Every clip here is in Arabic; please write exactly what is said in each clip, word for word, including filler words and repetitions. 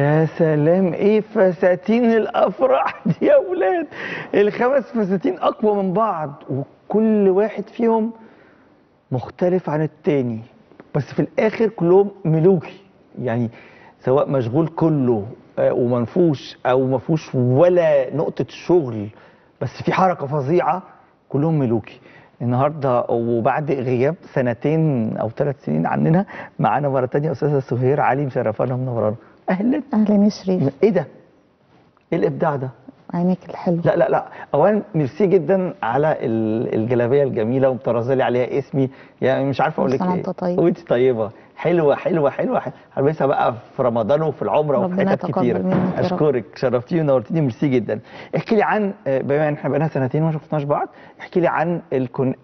يا سلام، ايه فساتين الافراح دي يا ولاد! الخمس فساتين اقوى من بعض، وكل واحد فيهم مختلف عن التاني، بس في الاخر كلهم ملوكي، يعني سواء مشغول كله ومنفوش او مفوش ولا نقطه شغل، بس في حركه فظيعه، كلهم ملوكي. النهارده وبعد غياب سنتين او ثلاث سنين عننا، معانا مره ثانيه استاذه سهير علي، مشرفانا ومنورانا. اهلا اهلا يا شريف. ايه ده؟ ايه الابداع ده؟ عينيك الحلوه. لا لا لا، اولا ميرسي جدا على الجلابيه الجميله ومطرزه لي عليها اسمي، يعني مش عارفه اقول لك ايه. طيب. وانت طيبه، حلوه حلوه حلوه، هلبسها بقى في رمضان وفي العمره وفي حتت كتيره. اشكرك، شرفتيني ونورتيني، ميرسي جدا. احكي لي عن، بما ان احنا بقى لنا سنتين ما شفناش بعض، احكي لي عن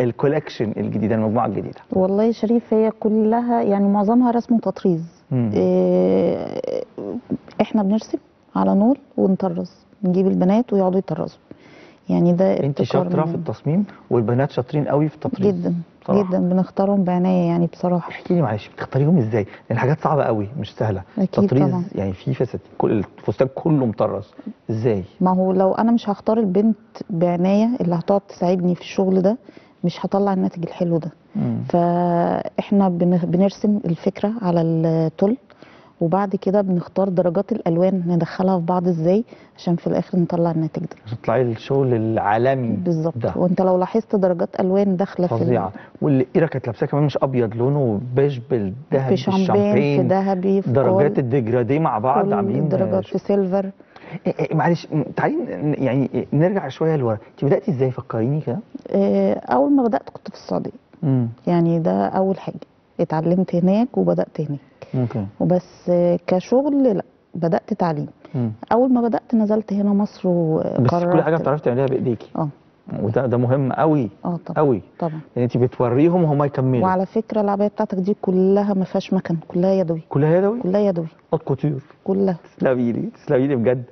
الكولكشن الجديده، المجموعه الجديده. والله يا شريف هي كلها يعني معظمها رسم وتطريز. إيه، احنا بنرسم على نول ونطرز، نجيب البنات ويقعدوا يطرزوا، يعني ده انت شاطره في التصميم والبنات شاطرين قوي في التطريز جدا بصراحة. جدا بنختارهم بعنايه يعني بصراحه. احكي لي معلش، بتختاريهم ازاي؟ لان يعني حاجات صعبه قوي مش سهله. أكيد تطريز طبعا. يعني في فساتين كل الفستان كله مطرز، ازاي؟ ما هو لو انا مش هختار البنت بعنايه اللي هتقعد تساعدني في الشغل ده، مش هطلع الناتج الحلو ده. مم. فاحنا بنرسم الفكره على التل، وبعد كده بنختار درجات الالوان ندخلها في بعض ازاي عشان في الاخر نطلع الناتج ده، عشان تطلعي الشغل العالمي بالظبط. وانت لو لاحظت درجات الوان داخله في فظيعه، واللي ايرا كانت لابساه كمان مش ابيض، لونه بيج بالذهبي، في الشامبين، في ذهبي، في درجات الديجرادي مع بعض، عاملين درجات في سيلفر. معلش تعالي يعني نرجع شويه لورا، انت بداتي ازاي؟ فكريني كده. اول ما بدات كنت في السعوديه، يعني ده اول حاجه اتعلمت هناك وبدات هناك. ممكن. وبس كشغل لا، بدات تعليم. مم. اول ما بدات نزلت هنا مصر وقررت، بس كل حاجه بتعرفي تعمليها بايديكي. اه، وده ده مهم قوي. اه طبعا قوي طبعا، يعني انت بتوريهم هم يكملوا. وعلى فكره العبايه بتاعتك دي كلها ما فيهاش مكن، كلها يدوي كلها يدوي كلها يدوي قط كوتير كلها. تسلمي لي تسلمي لي بجد.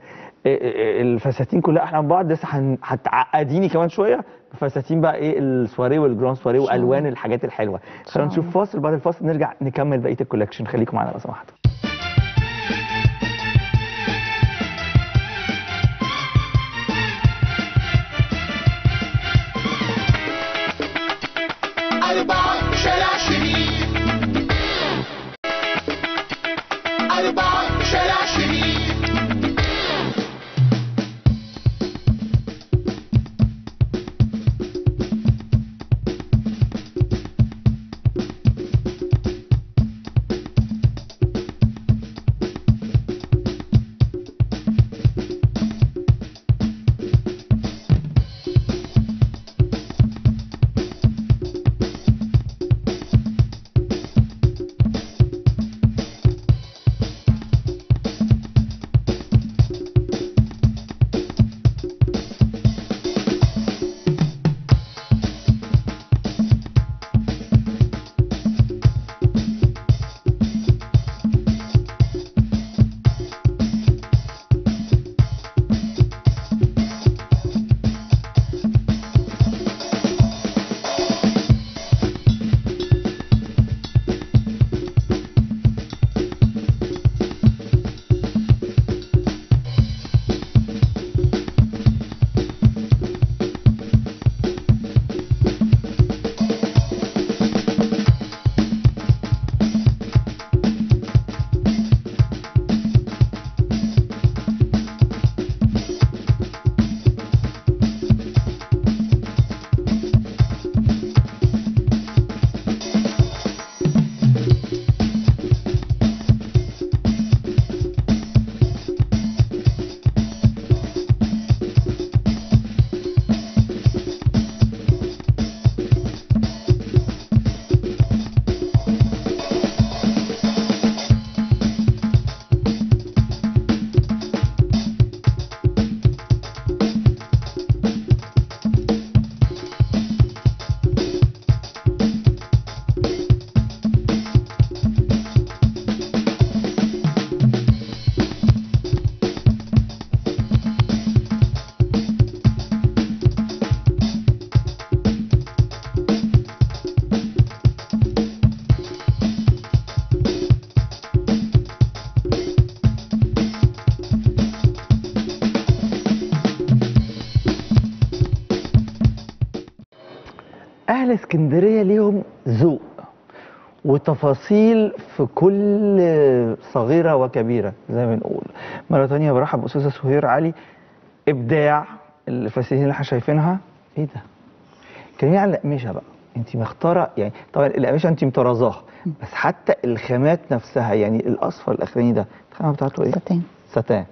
الفساتين كلها احنا من بعض، لسه هتعقديني كمان شويه بفساتين بقى ايه السواريه والجران سواريه والوان الحاجات الحلوه. خلينا نشوف فاصل، بعد الفاصل نرجع نكمل بقيه الكولكشن. خليكم معانا لو سمحتوا. اهل اسكندريه ليهم ذوق وتفاصيل في كل صغيره وكبيره زي ما بنقول. مره ثانيه برحب باستاذه سهير علي، ابداع الفساتين اللي احنا شايفينها. ايه ده؟ كلمني عن الاقمشه بقى، انت مختاره يعني، طبعا الاقمشه انت مطرزاها، بس حتى الخامات نفسها يعني الاصفر الاخراني ده الخامه بتاعته ايه؟ ستان ستان.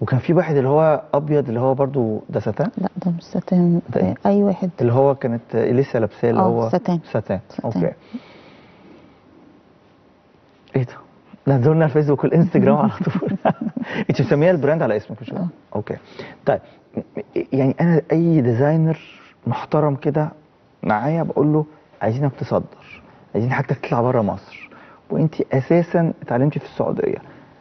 وكان في واحد اللي هو ابيض اللي هو برضو ده ستان؟ لا ده مش ستان، اي واحد اللي هو كانت لسه لابساه اللي هو ستان ستان. اوكي. ايه ده؟ نزلنا الفيسبوك والانستجرام على طول. انت مسميه البراند على اسمك مش كده؟ اوكي. طيب يعني انا اي ديزاينر محترم كده معايا بقول له عايزينك تصدر، عايزين حاجتك تطلع بره مصر، وانت اساسا اتعلمتي في السعوديه،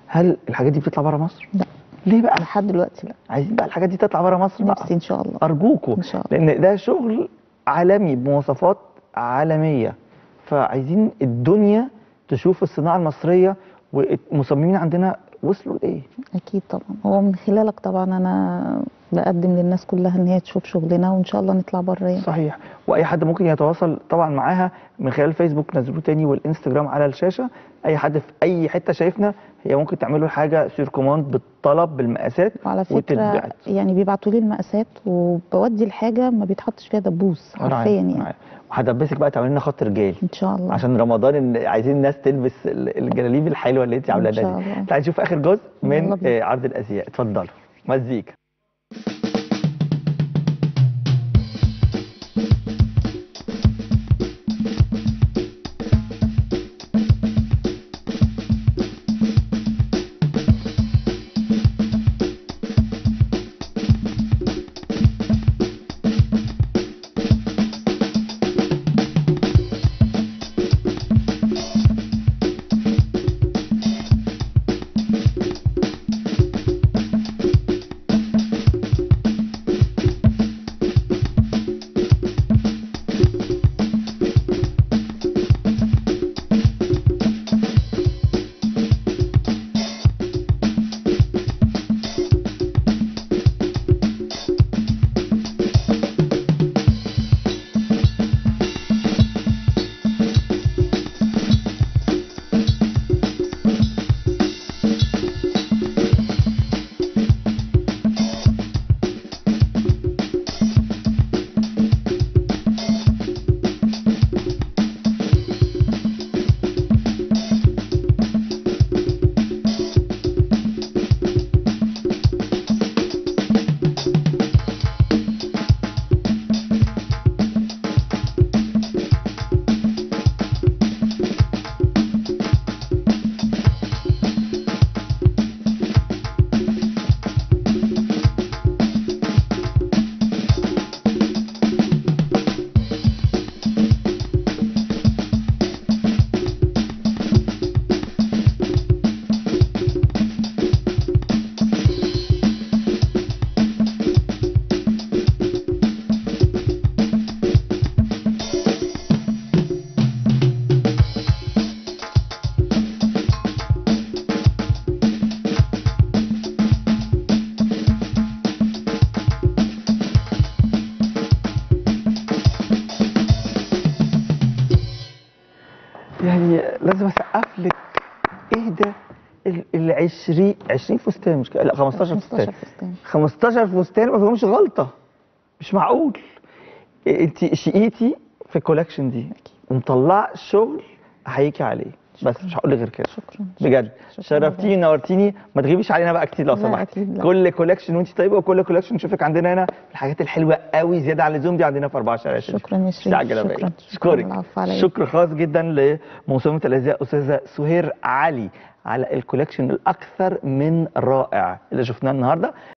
هل الحاجات دي بتطلع بره مصر؟ لا. ليه بقى؟ لحد دلوقتي لا. عايزين بقى الحاجات دي تطلع بره مصر بقى. نفسي ان شاء الله. ارجوكوا، لان ده شغل عالمي بمواصفات عالميه، فعايزين الدنيا تشوف الصناعه المصريه والمصممين عندنا وصلوا لايه؟ اكيد طبعا، هو من خلالك طبعا انا بقدم للناس كلها ان هي تشوف شغلنا وان شاء الله نطلع بره يعني. صحيح، واي حد ممكن يتواصل طبعا معاها من خلال الفيسبوك نزلوه تاني والانستجرام على الشاشه، اي حد في اي حته شايفنا هي ممكن تعمل له حاجه سير كوماند بالطلب بالمقاسات وتتبعت. يعني بيبعتوا لي المقاسات وبودي الحاجه ما بيتحطش فيها دبوس حرفيا يعني. وهدبسك بقى تعمل لنا خط رجال ان شاء الله عشان رمضان، عايزين الناس تلبس الجلاليب الحلوه اللي انت عاملاها دي. تعالي نشوف اخر جزء من عرض الازياء، اتفضلوا مزيكا. لازم اسقف لك. ايه ده؟ ال عشرين عشرين فستان مش كده؟ لا خمستاشر فستان. خمستاشر فستان ما فيهمش غلطه، مش معقول. انت شقيتي في الكولكشن دي ومطلعه شغل احييكي عليه، بس مش هقول غير كده. شكرا بجد، شرفتيني ونورتيني. ما تغيبيش علينا بقى كتير لو سمحتي. كل كولكشن وانت طيبه، وكل كولكشن نشوفك عندنا هنا. الحاجات الحلوه قوي زياده على اللزوم دي عندنا في أربعة عشر. شكرا يا شريف، شكرا. شكر خاص جدا لمصممه الازياء استاذه سهير علي على الكولكشن الاكثر من رائع اللي شفناه النهارده.